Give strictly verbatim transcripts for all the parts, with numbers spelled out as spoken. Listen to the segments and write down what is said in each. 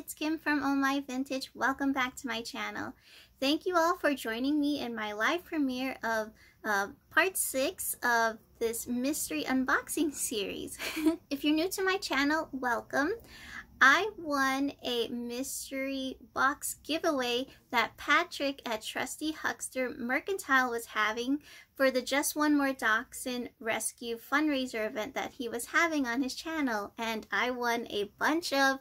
it's Kim from Oh My Vintage. Welcome back to my channel. Thank you all for joining me in my live premiere of uh, part six of this mystery unboxing series. If you're new to my channel, welcome. I won a mystery box giveaway that Patrick at Trusty Huckster Mercantile was having for the Just One More Dachshund Rescue fundraiser event that he was having on his channel. And I won a bunch of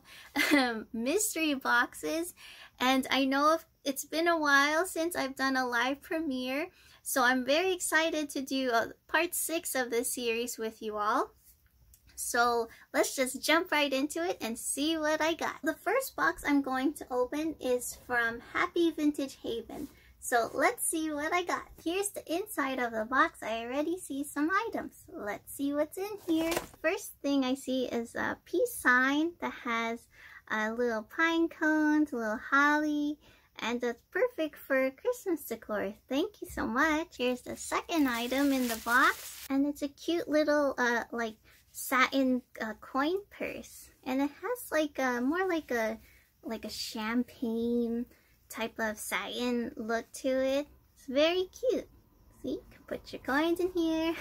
um, mystery boxes. And I know it's been a while since I've done a live premiere, so I'm very excited to do uh, part six of this series with you all. So let's just jump right into it and see what I got. The first box I'm going to open is from Happy Vintage Haven. So let's see what I got. Here's the inside of the box. I already see some items. Let's see what's in here. First thing I see is a peace sign that has a little pine cones, a little holly, and that's perfect for Christmas decor. Thank you so much. Here's the second item in the box, and it's a cute little uh like satin uh, coin purse, and it has like a more like a like a champagne type of satin look to it. It's very cute. See, you can put your coins in here.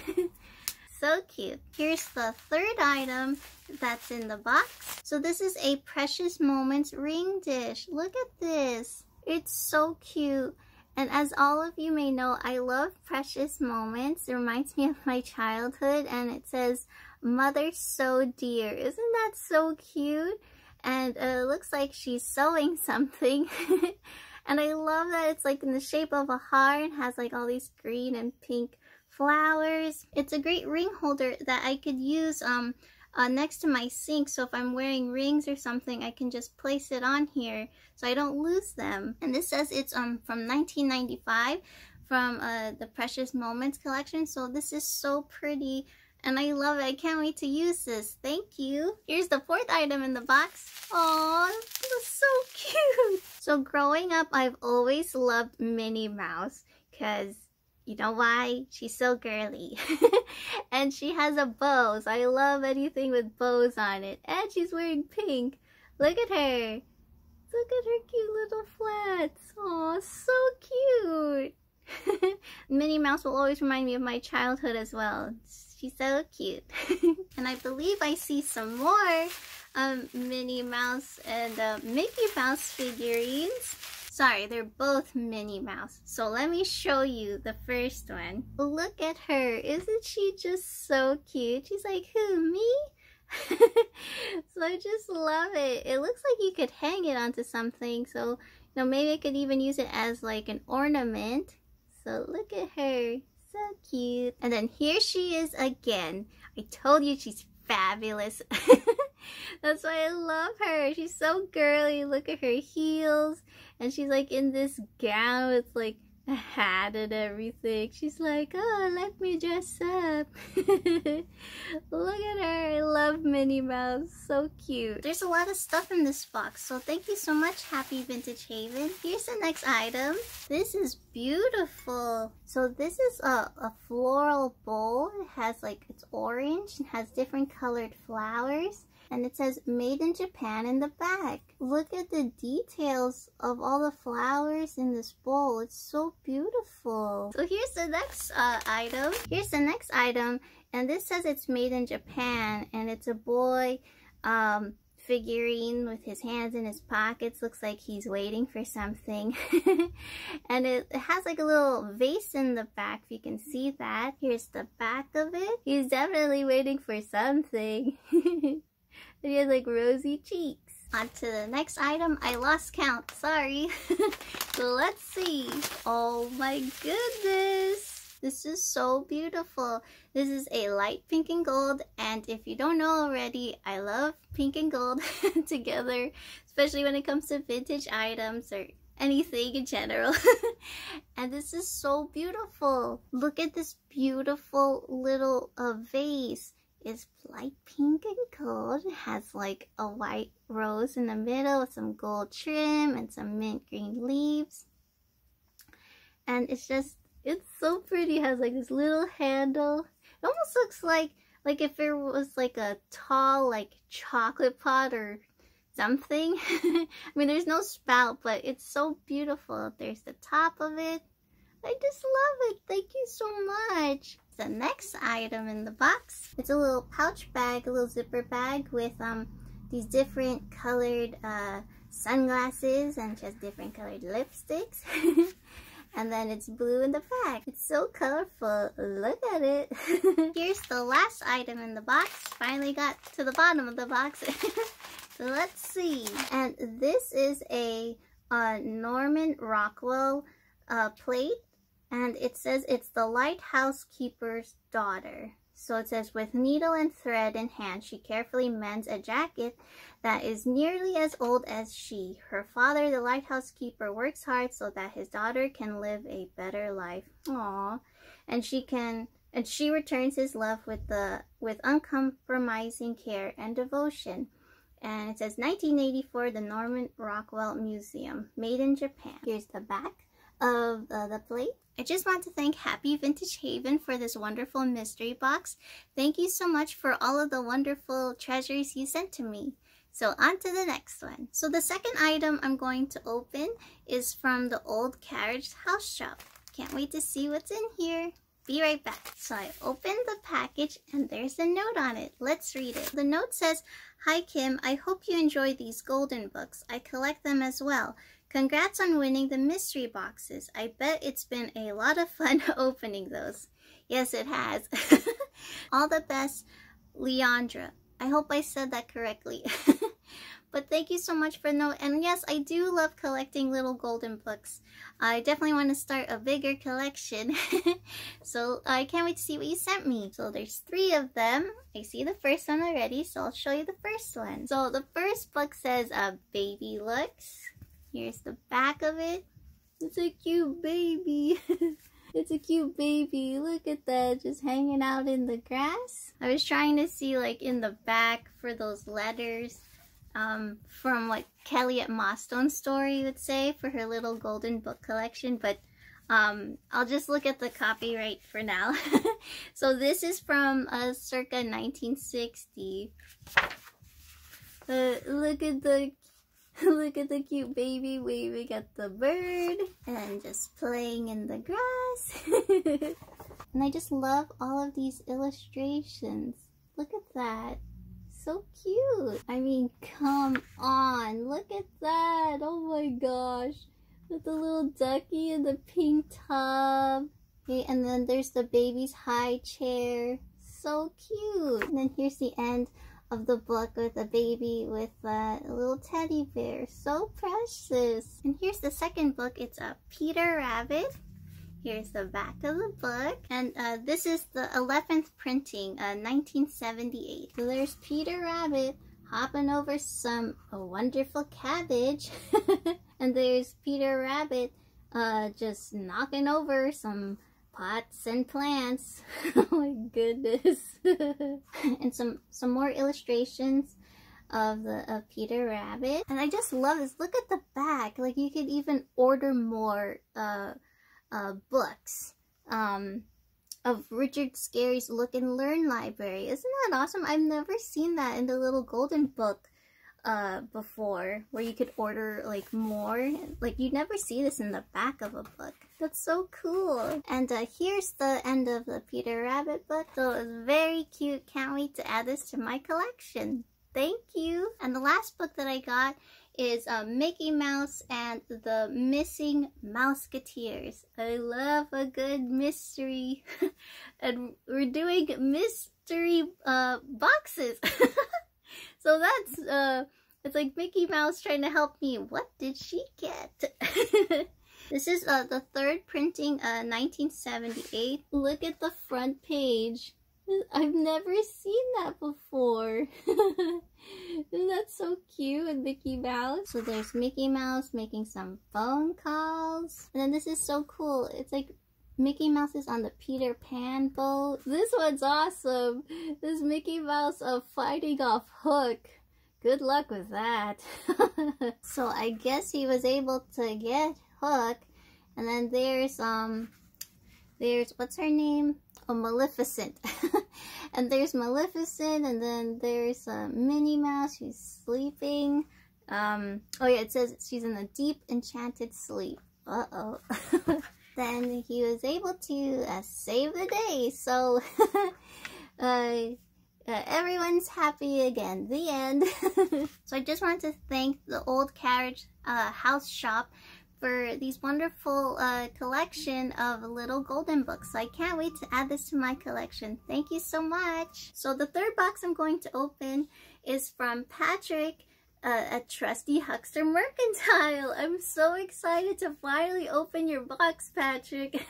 So cute. Here's the third item that's in the box. So this is a Precious Moments ring dish. Look at this. It's so cute. And as all of you may know, I love Precious Moments. It reminds me of my childhood, and it says, "Mother so dear." Isn't that so cute? And uh, it looks like she's sewing something. And I love that it's like in the shape of a heart, has like all these green and pink flowers. It's a great ring holder that I could use um uh, next to my sink, so if I'm wearing rings or something, I can just place it on here so I don't lose them. And this says it's um from nineteen ninety-five from uh, the Precious Moments collection. So this is so pretty. And I love it. I can't wait to use this. Thank you. Here's the fourth item in the box. Aww, this is so cute. So growing up, I've always loved Minnie Mouse because you know why? She's so girly. And she has a bow, so I love anything with bows on it. And she's wearing pink. Look at her. Look at her cute little flats. Aww, so cute. Minnie Mouse will always remind me of my childhood as well. She's so cute. And I believe I see some more um, Minnie Mouse and uh, Mickey Mouse figurines. Sorry, they're both Minnie Mouse. So let me show you the first one. Look at her. Isn't she just so cute? She's like, who, me? So I just love it. It looks like you could hang it onto something. So, you know, maybe I could even use it as like an ornament. So look at her. So cute. And then here she is again. I told you she's fabulous. That's why I love her. She's so girly. Look at her heels. And she's like in this gown with like a hat and everything. She's like, oh, let me dress up. Look at her. I love Minnie Mouse. So cute. There's a lot of stuff in this box, so thank you so much, Happy Vintage Haven. Here's the next item. This is beautiful. So this is a, a floral bowl. It has like, it's orange and has different colored flowers. And it says made in Japan in the back. Look at the details of all the flowers in this bowl. It's so beautiful. So here's the next uh, item. Here's the next item. And this says it's made in Japan. And it's a boy um, figurine with his hands in his pockets. Looks like he's waiting for something. And it, it has like a little vase in the back, if you can see that. Here's the back of it. He's definitely waiting for something. It has like rosy cheeks. On to the next item. I lost count. Sorry. So let's see. Oh my goodness. This is so beautiful. This is a light pink and gold. And if you don't know already, I love pink and gold together, especially when it comes to vintage items or anything in general. And this is so beautiful. Look at this beautiful little uh, vase. It's light pink and gold. It has like a white rose in the middle with some gold trim and some mint green leaves. And it's just, it's so pretty. It has like this little handle. It almost looks like, like if it was like a tall like chocolate pot or something. I mean, there's no spout, but it's so beautiful. There's the top of it. I just love it. Thank you so much. The next item in the box, it's a little pouch bag, a little zipper bag with um these different colored uh, sunglasses, and she has different colored lipsticks. And then it's blue in the back. It's so colorful. Look at it. Here's the last item in the box. Finally got to the bottom of the box. Let's see. And this is a uh, Norman Rockwell uh, plate. And it says it's the lighthouse keeper's daughter. So it says, with needle and thread in hand, she carefully mends a jacket that is nearly as old as she. Her father, the lighthouse keeper, works hard so that his daughter can live a better life. Aww. And she can and she returns his love with the with uncompromising care and devotion. And it says nineteen eighty-four, the Norman Rockwell Museum, made in Japan. Here's the back of uh, the plate. I just want to thank Happy Vintage Haven for this wonderful mystery box. Thank you so much for all of the wonderful treasures you sent to me. So on to the next one. So the second item I'm going to open is from the Old Carriage House Shop. Can't wait to see what's in here. Be right back. So I opened the package and there's a note on it. Let's read it. The note says, "Hi Kim, I hope you enjoy these golden books. I collect them as well. Congrats on winning the mystery boxes. I bet it's been a lot of fun opening those." Yes, it has. "All the best, Leandra." I hope I said that correctly. But thank you so much for no. And yes, I do love collecting little golden books. I definitely want to start a bigger collection. So I can't wait to see what you sent me. So there's three of them. I see the first one already, so I'll show you the first one. So the first book says uh, Baby Looks. Here's the back of it. It's a cute baby. It's a cute baby. Look at that, just hanging out in the grass. I was trying to see like in the back for those letters um, from what Kelly at Mostone's story would say for her little golden book collection, but um, I'll just look at the copyright for now. So this is from uh, circa nineteen sixty. Uh, look at the Look at the cute baby waving at the bird and just playing in the grass. And I just love all of these illustrations. Look at that. So cute. I mean, come on. Look at that. Oh my gosh. With the little ducky in the pink tub. Okay, and then there's the baby's high chair. So cute. And then here's the end of the book with a baby with a little teddy bear. So precious. And here's the second book. It's a Peter Rabbit. Here's the back of the book. And uh, this is the eleventh printing, uh, nineteen seventy-eight. So there's Peter Rabbit hopping over some a wonderful cabbage. And there's Peter Rabbit uh, just knocking over some pots and plants. Oh my goodness. And some some more illustrations of the of Peter Rabbit. And I just love this. Look at the back. Like, you could even order more uh uh books um of Richard Scarry's Look and Learn library. Isn't that awesome? I've never seen that in the little golden book uh before, where you could order like more. Like, you never see this in the back of a book. That's so cool. And uh here's the end of the Peter Rabbit book. So it's very cute. Can't wait to add this to my collection. Thank you. And the last book that I got is uh, Mickey Mouse and the Missing Mouseketeers. I love a good mystery. And we're doing mystery uh boxes. So that's, uh, it's like Mickey Mouse trying to help me. What did she get? This is uh, the third printing, uh, nineteen seventy-eight. Look at the front page. I've never seen that before. That's so cute with Mickey Mouse. So there's Mickey Mouse making some phone calls. And then this is so cool. It's like Mickey Mouse is on the Peter Pan boat. This one's awesome. This Mickey Mouse of fighting off Hook. Good luck with that. So I guess he was able to get Hook. And then there's, um, there's, what's her name? Oh, Maleficent. And there's Maleficent. And then there's uh, Minnie Mouse who's sleeping. Um, oh yeah, it says she's in a deep, enchanted sleep. Uh-oh. Then he was able to uh, save the day, so uh, uh, everyone's happy again. The end. So I just wanted to thank the Old Carriage uh, House Shop for these wonderful uh, collection of little golden books. So I can't wait to add this to my collection. Thank you so much. So the third box I'm going to open is from Patrick uh, at Trusty Huckster Mercantile. I'm so excited to finally open your box, Patrick.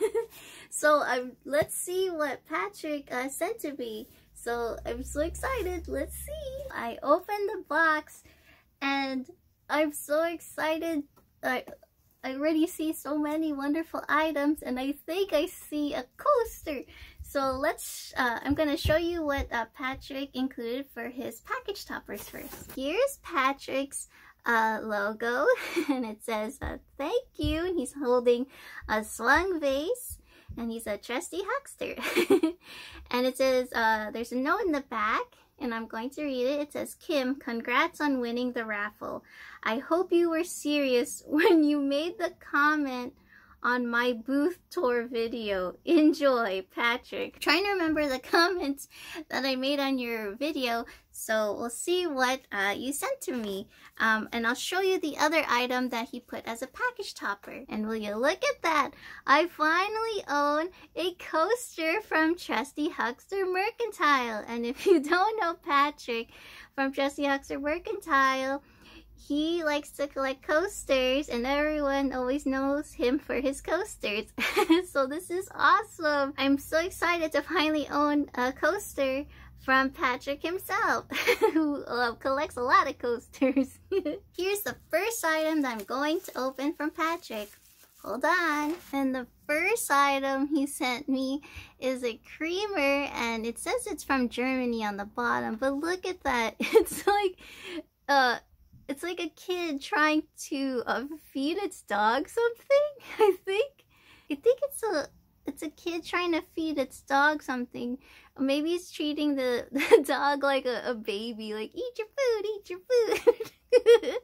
So um, let's see what Patrick uh, sent to me. So I'm so excited. Let's see. I opened the box and I'm so excited. I I already see so many wonderful items, and I think I see a coaster. So let's, uh, I'm gonna show you what uh, Patrick included for his package toppers first. Here's Patrick's uh, logo, and it says, uh, thank you, and he's holding a slung vase, and he's a trusty huckster. And it says, uh, there's a note in the back, and I'm going to read it. It says, Kim, congrats on winning the raffle. I hope you were serious when you made the comment on my booth tour video. Enjoy, Patrick. Trying to remember the comments that I made on your video, so we'll see what uh, you sent to me. Um, and I'll show you the other item that he put as a package topper. And will you look at that? I finally own a coaster from Trusty Huckster Mercantile. And if you don't know Patrick from Trusty Huckster Mercantile, he likes to collect coasters, and everyone always knows him for his coasters. So this is awesome. I'm so excited to finally own a coaster from Patrick himself, who uh, collects a lot of coasters. Here's the first item that I'm going to open from Patrick. Hold on. And the first item he sent me is a creamer, and it says it's from Germany on the bottom, but look at that. It's like... uh. It's like a kid trying to uh, feed its dog something. I think, I think it's a, it's a kid trying to feed its dog something. Maybe it's treating the, the dog like a, a baby, like eat your food, eat your food.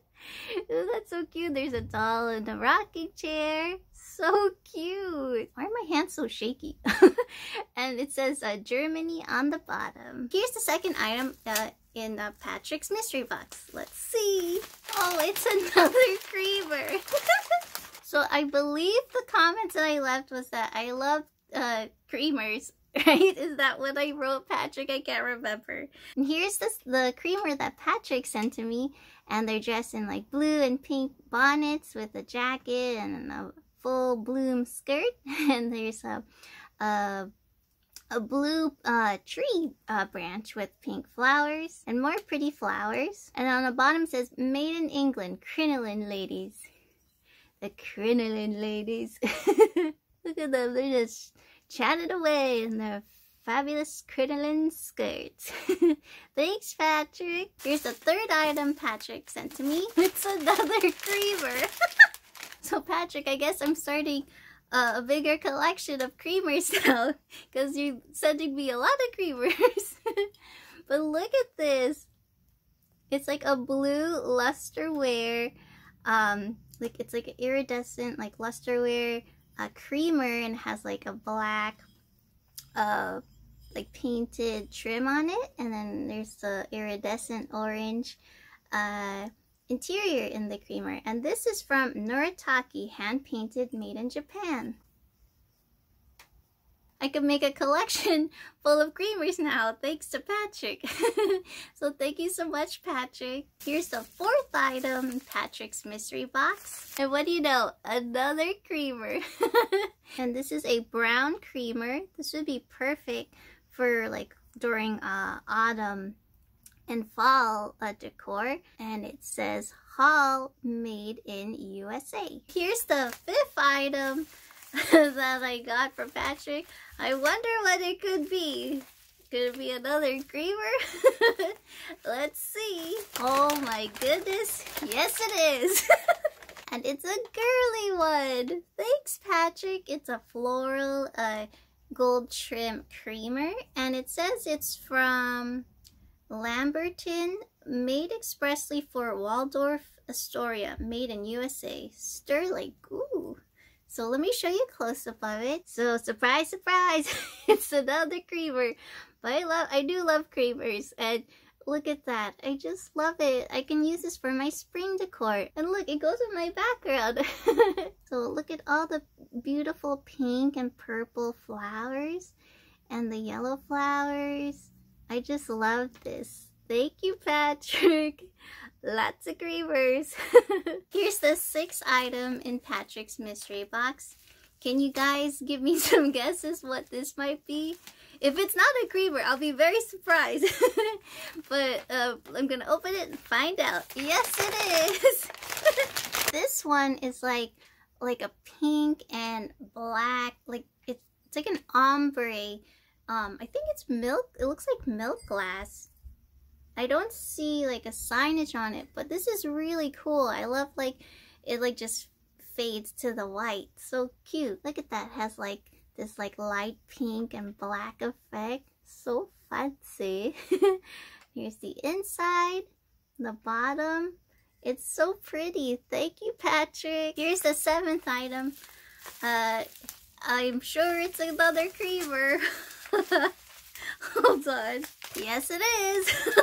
That's so cute. There's a doll in a rocking chair. So cute. Why are my hands so shaky? And it says uh, Germany on the bottom. Here's the second item uh, in uh, Patrick's mystery box. Let's see. Oh, it's another creamer. So I believe the comments that I left was that I love uh, creamers. Right? Is that what I wrote, Patrick? I can't remember. And here's this, the creamer that Patrick sent to me. And they're dressed in like blue and pink bonnets with a jacket and a full bloom skirt. And there's a, a, a blue uh, tree uh, branch with pink flowers and more pretty flowers. And on the bottom it says, made in England, crinoline ladies. The crinoline ladies. Look at them, they're just... chatted away in their fabulous crinoline skirts. Thanks, Patrick. Here's the third item Patrick sent to me. It's another creamer. So Patrick, I guess I'm starting uh, a bigger collection of creamers now, because you're sending me a lot of creamers. But look at this. It's like a blue lusterware. Um, like it's like an iridescent like lusterware. A creamer, and has like a black uh like painted trim on it, and then there's the iridescent orange uh interior in the creamer. And this is from Noritake, hand painted, made in Japan. I could make a collection full of creamers now, thanks to Patrick. So thank you so much, Patrick. Here's the fourth item in Patrick's mystery box. And what do you know? Another creamer. And this is a brown creamer. This would be perfect for like during uh, autumn and fall uh, decor. And it says Hall, made in U S A. Here's the fifth item that I got from Patrick. I wonder what it could be. Could it be another creamer? Let's see. Oh my goodness. Yes, it is. And it's a girly one. Thanks, Patrick. It's a floral uh, gold trim creamer. And it says it's from Lamberton, made expressly for Waldorf Astoria, made in U S A. Sterling, ooh. So let me show you a close-up of it. So surprise, surprise, it's another creamer. But I love, I do love creamers, and look at that. I just love it. I can use this for my spring decor. And look, it goes with my background. So look at all the beautiful pink and purple flowers and the yellow flowers. I just love this. Thank you, Patrick. Lots of creamers. Here's the sixth item in Patrick's mystery box. Can you guys give me some guesses what this might be? If it's not a creamer, I'll be very surprised. But uh, I'm gonna open it and find out. Yes, it is. This one is like like a pink and black, like it's, it's like an ombre. Um, I think it's milk. It looks like milk glass. I don't see like a signage on it, but this is really cool. I love like it like just fades to the white. So cute. Look at that. It has like this like light pink and black effect. So fancy. Here's the inside, the bottom. It's so pretty. Thank you, Patrick. Here's the seventh item. Uh, I'm sure it's another creamer. Hold on. Yes, it is.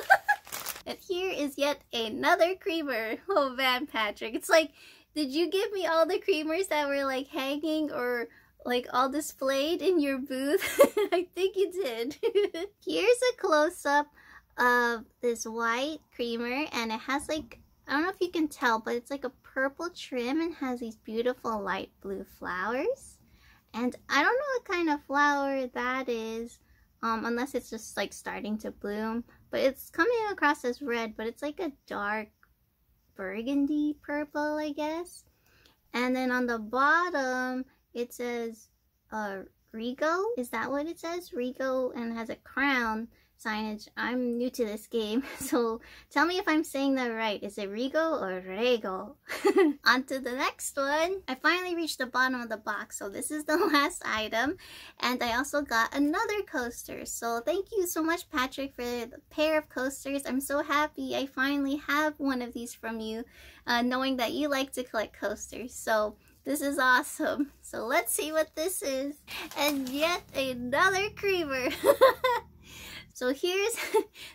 And here is yet another creamer. Oh man, Patrick. It's like, did you give me all the creamers that were like hanging or like all displayed in your booth? I think you did. Here's a close-up of this white creamer, and it has like, I don't know if you can tell, but it's like a purple trim and has these beautiful light blue flowers. And I don't know what kind of flower that is, um, unless it's just like starting to bloom. But it's coming across as red, but it's like a dark burgundy purple, I guess. And then on the bottom, it says uh, Regal. Is that what it says? Regal, and has a crown signage. I'm new to this game, so tell me if I'm saying that right. Is it Regal or Regal? On to the next one. I finally reached the bottom of the box, so this is the last item. And I also got another coaster. So thank you so much, Patrick, for the pair of coasters. I'm so happy I finally have one of these from you, uh, knowing that you like to collect coasters. So this is awesome. So let's see what this is. And yet another creamer. So here's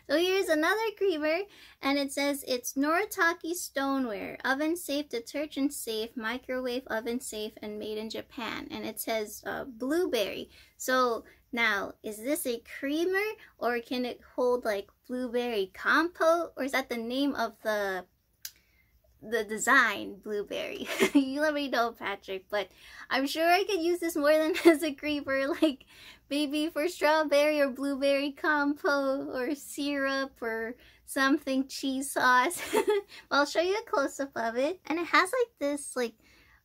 so here's another creamer, and it says it's Noritake stoneware, oven safe, detergent safe, microwave oven safe, and made in Japan. And it says uh, blueberry. So now, is this a creamer, or can it hold like blueberry compote, or is that the name of the the design, blueberry? You let me know, Patrick, but I'm sure I could use this more than as a creamer, like maybe for strawberry or blueberry compote or syrup or something, cheese sauce. I'll show you a close-up of it. And it has like this like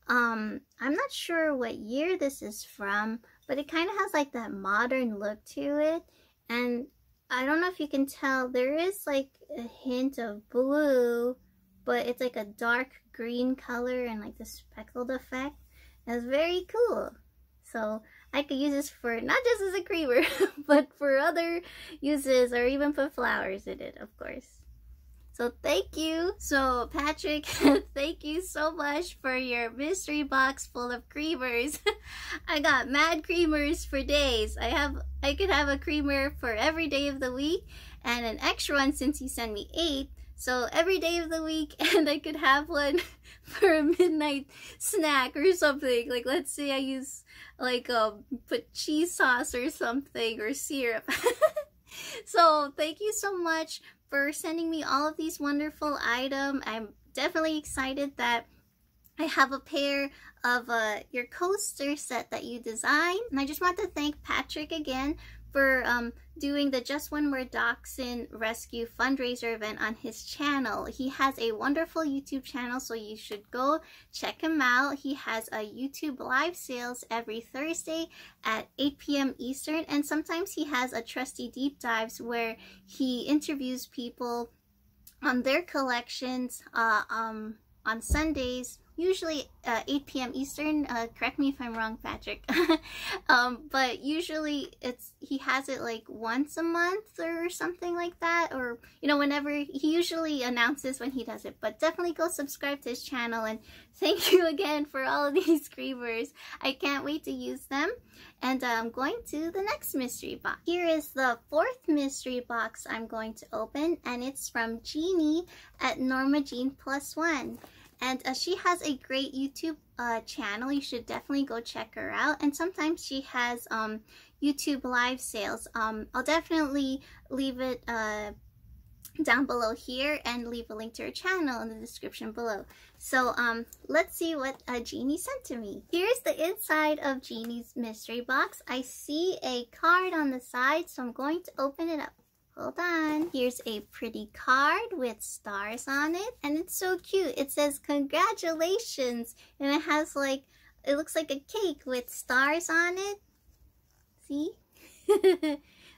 um I'm not sure what year this is from, but it kind of has like that modern look to it. And I don't know if you can tell, there is like a hint of blue, but it's like a dark green color and like the speckled effect. It's very cool. So I could use this for not just as a creamer, but for other uses, or even put flowers in it, of course. So thank you. So Patrick, thank you so much for your mystery box full of creamers. I got mad creamers for days. I have, I could have a creamer for every day of the week, and an extra one since you sent me eight. So every day of the week, and I could have one for a midnight snack or something. Like, let's say I use, like, um, put cheese sauce or something, or syrup. So thank you so much for sending me all of these wonderful items. I'm definitely excited that I have a pair of uh, your coaster set that you designed. And I just want to thank Patrick again for um, doing the Just One More Dachshund Rescue fundraiser event on his channel. He has a wonderful YouTube channel, so you should go check him out. He has a YouTube live sales every Thursday at eight P M Eastern, and sometimes he has a Trusty Deep Dives where he interviews people on their collections uh, um, on Sundays usually uh, eight p m Eastern. Uh, correct me if I'm wrong, Patrick. um, but usually it's he has it like once a month or something like that, or you know, whenever he usually announces when he does it. But definitely go subscribe to his channel, and thank you again for all of these screamers. I can't wait to use them. And uh, I'm going to the next mystery box. Here is the fourth mystery box I'm going to open, and it's from Jeannie at Norma Jean Plus One. And uh, she has a great YouTube uh, channel. You should definitely go check her out. And sometimes she has um, YouTube live sales. Um, I'll definitely leave it uh, down below here and leave a link to her channel in the description below. So um, let's see what uh, Jeannie sent to me. Here's the inside of Jeannie's mystery box. I see a card on the side, so I'm going to open it up. Hold on. Here's a pretty card with stars on it, and it's so cute. It says congratulations, and it has like, it looks like a cake with stars on it. See?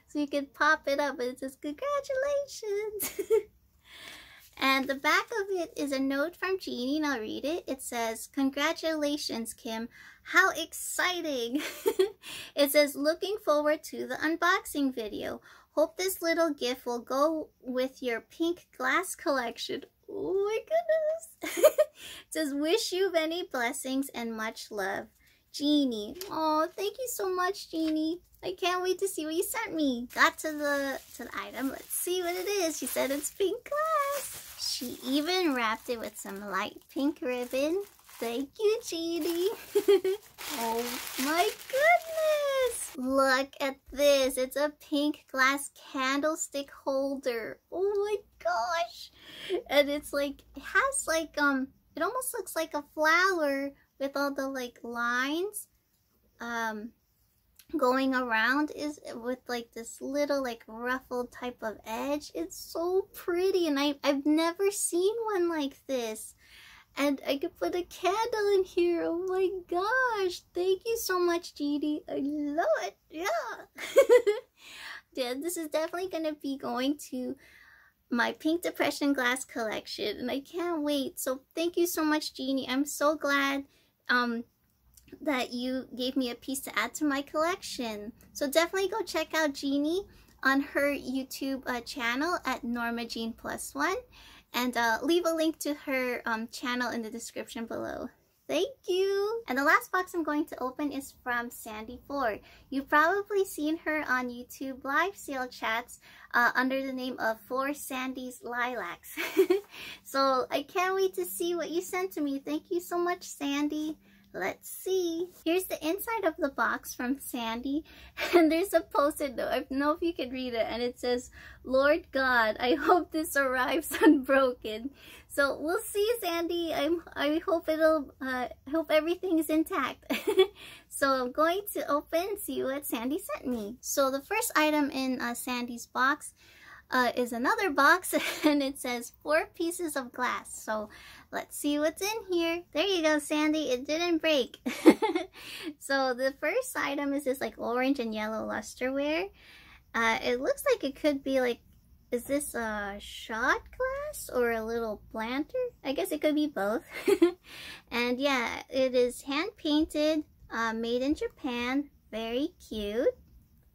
So you can pop it up, and it says congratulations. And the back of it is a note from Jeannie, and I'll read it. It says, congratulations, Kim. How exciting. It says, looking forward to the unboxing video. Hope this little gift will go with your pink glass collection. Oh my goodness. It says, wish you many blessings and much love, Jeannie. Oh, thank you so much, Jeannie. I can't wait to see what you sent me. Got to the, to the item. Let's see what it is. She said it's pink glass. She even wrapped it with some light pink ribbon. Thank you, Jeannie. Oh my goodness. Look at this. It's a pink glass candlestick holder. Oh my gosh. And it's like, it has like, um, it almost looks like a flower with all the like lines um, going around, is with like this little like ruffled type of edge. It's so pretty, and I, I've never seen one like this. And I could put a candle in here. Oh my gosh. Thank you so much, Jeannie. I love it. Yeah. Yeah, this is definitely going to be going to my Pink Depression glass collection, and I can't wait. So thank you so much, Jeannie. I'm so glad um, that you gave me a piece to add to my collection. So definitely go check out Jeannie on her YouTube uh, channel at Norma Jean Plus One. And uh, leave a link to her um, channel in the description below. Thank you! And the last box I'm going to open is from Sandy Ford. You've probably seen her on YouTube live sale chats uh, under the name of For Sandy's Lilacs. So I can't wait to see what you sent to me. Thank you so much, Sandy. Let's see. Here's the inside of the box from Sandy. And there's a post-it note. I don't know if you can read it. And it says, Lord God, I hope this arrives unbroken. So we'll see, Sandy. I'm, I hope it'll, uh, hope everything is intact. So I'm going to open and see what Sandy sent me. So the first item in uh, Sandy's box uh, is another box. And it says four pieces of glass. So let's see what's in here. There you go, Sandy. It didn't break. So the first item is this like orange and yellow lusterware. Uh, it looks like it could be like, is this a shot glass or a little planter? I guess it could be both. And yeah, it is hand painted, uh, made in Japan. Very cute.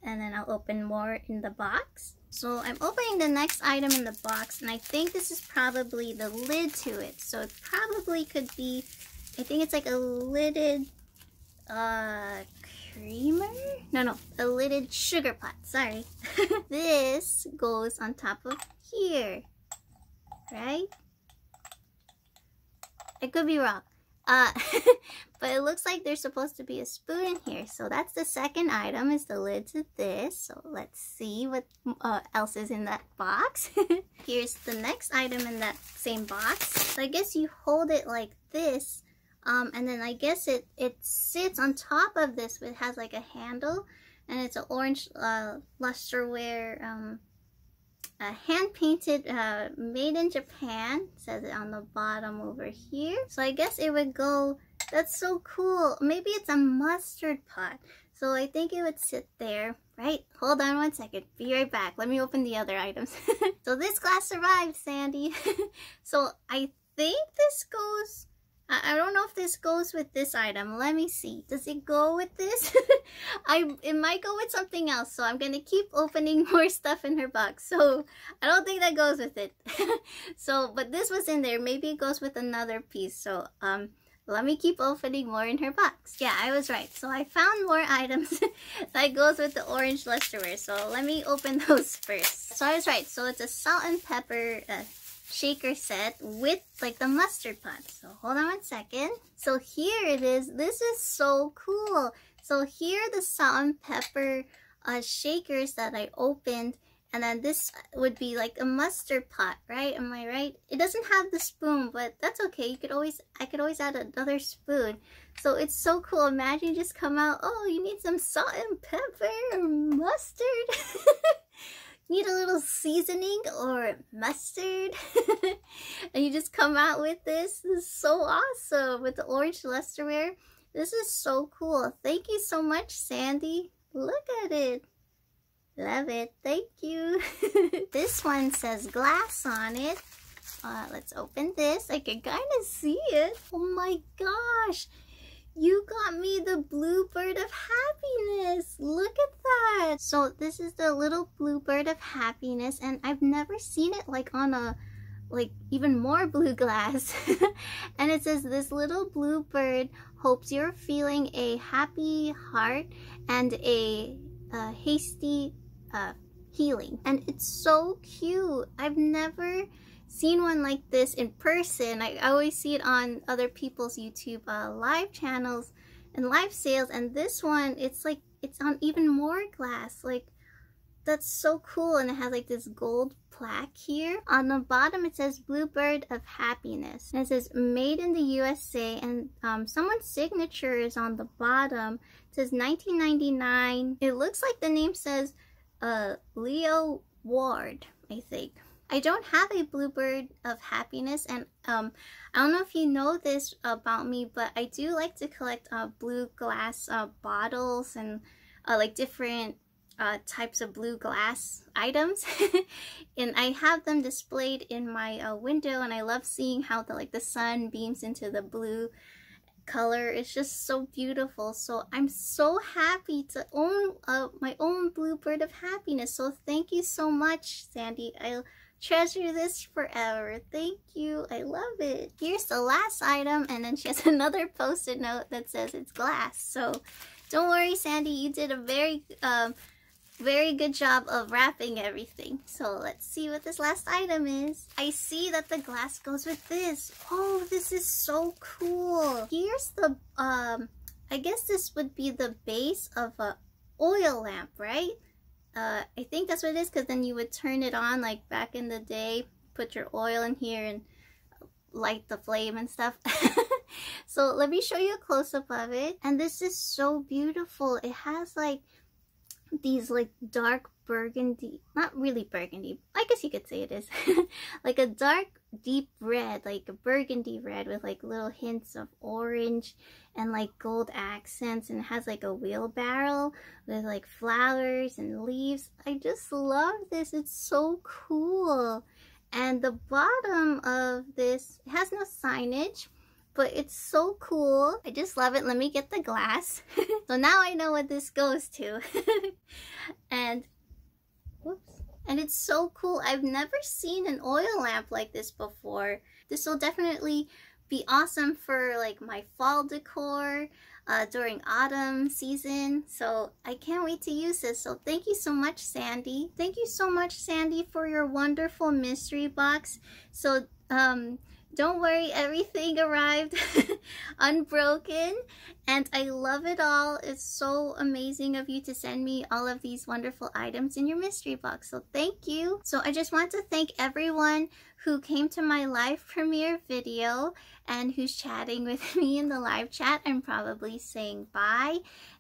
And then I'll open more in the box. So I'm opening the next item in the box, and I think this is probably the lid to it. So it probably could be, I think it's like a lidded uh, creamer? No, no, a lidded sugar pot, sorry. This goes on top of here, right? I could be wrong. Uh, but it looks like there's supposed to be a spoon in here. So that's the second item, is the lid to this. So let's see what uh, else is in that box. Here's the next item in that same box. So I guess you hold it like this. Um, and then I guess it, it sits on top of this, but it has like a handle. And it's an orange uh, lusterware, um, Uh, hand-painted, uh, made in Japan. It says it on the bottom over here. So I guess it would go, that's so cool. Maybe it's a mustard pot. So I think it would sit there, right? Hold on one second. Be right back. Let me open the other items. So this glass arrived, Sandy. So I think this goes, I, I don't know if this goes with this item. Let me see. Does it go with this? I it might go with something else, so I'm going to keep opening more stuff in her box. So I don't think that goes with it. So, but this was in there. Maybe it goes with another piece. So um, let me keep opening more in her box. Yeah, I was right. So I found more items that goes with the orange lusterware. So let me open those first. So I was right. So it's a salt and pepper uh, shaker set with like the mustard pot. So hold on one second. So here it is. This is so cool. So here are the salt and pepper uh, shakers that I opened. And then this would be like a mustard pot, right? Am I right? It doesn't have the spoon, but that's okay. You could always, I could always add another spoon. So it's so cool. Imagine you just come out, oh, you need some salt and pepper or mustard. Need a little seasoning or mustard. And you just come out with this. This is so awesome with the orange lusterware. This is so cool. Thank you so much, Sandy. Look at it. Love it. Thank you. This one says glass on it. Uh, let's open this. I can kind of see it. Oh my gosh. You got me the Bluebird of Happiness. Look at that. So this is the little Bluebird of Happiness, and I've never seen it like on a like even more blue glass. And it says this little blue bird hopes you're feeling a happy heart and a uh, hasty uh, healing. And it's so cute. I've never seen one like this in person. I, I always see it on other people's YouTube uh, live channels and live sales, and this one, it's like it's on even more glass. Like, that's so cool. And it has like this gold plaque here. On the bottom it says Bluebird of Happiness, and it says made in the U S A, and um, someone's signature is on the bottom. It says nineteen ninety-nine. It looks like the name says uh, Leo Ward, I think. I don't have a Bluebird of Happiness, and um, I don't know if you know this about me, but I do like to collect uh, blue glass uh, bottles and uh, like different Uh, types of blue glass items. And I have them displayed in my uh, window, and I love seeing how the like the sun beams into the blue color. It's just so beautiful. So I'm so happy to own uh, my own Bluebird of Happiness. So thank you so much, Sandy. I'll treasure this forever. Thank you. I love it. Here's the last item, and then she has another post-it note that says it's glass. So don't worry, Sandy, you did a very um very good job of wrapping everything. So let's see what this last item is. I see that the glass goes with this. Oh, this is so cool. Here's the, um, I guess this would be the base of a oil lamp, right? Uh, I think that's what it is, because then you would turn it on like back in the day, put your oil in here and light the flame and stuff. So let me show you a close-up of it. And this is so beautiful. It has like these like dark burgundy, not really burgundy, I guess you could say it is, like a dark deep red, like a burgundy red with like little hints of orange and like gold accents, and it has like a wheelbarrow with like flowers and leaves. I just love this. It's so cool. And the bottom of this, it has no signage, but it's so cool. I just love it. Let me get the glass. So now I know what this goes to. And whoops. And it's so cool. I've never seen an oil lamp like this before. This will definitely be awesome for like my fall decor uh, during autumn season. So I can't wait to use this. So thank you so much, Sandy. Thank you so much, Sandy, for your wonderful mystery box. So um don't worry, everything arrived unbroken, and I love it all. It's so amazing of you to send me all of these wonderful items in your mystery box, so thank you. So I just want to thank everyone who came to my live premiere video and who's chatting with me in the live chat. I'm probably saying bye,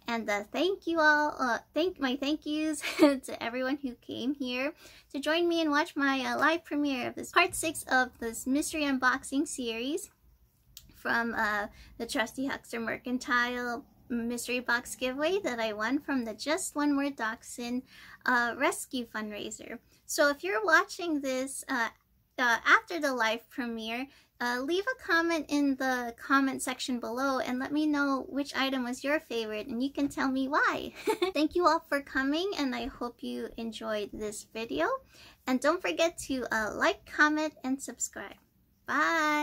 and uh, thank you all. Uh, thank my thank yous to everyone who came here to join me and watch my uh, live premiere of this part six of this mystery unboxing series from uh, the Trusty Huckster Mercantile mystery box giveaway that I won from the Just One More Dachshund uh, Rescue fundraiser. So if you're watching this uh, the after the live premiere, uh, leave a comment in the comment section below and let me know which item was your favorite, and you can tell me why. Thank you all for coming, and I hope you enjoyed this video. And don't forget to uh, like, comment, and subscribe. Bye!